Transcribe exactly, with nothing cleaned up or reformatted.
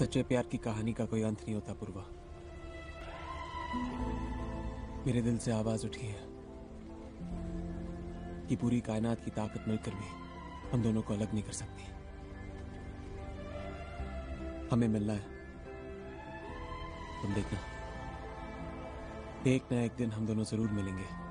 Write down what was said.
सच्चे प्यार की कहानी का कोई अंत नहीं होता पूर्वा। मेरे दिल से आवाज उठी है कि पूरी कायनात की ताकत मिलकर भी हम दोनों को अलग नहीं कर सकती। हमें मिलना है, तुम देखना देखना एक दिन हम दोनों जरूर मिलेंगे।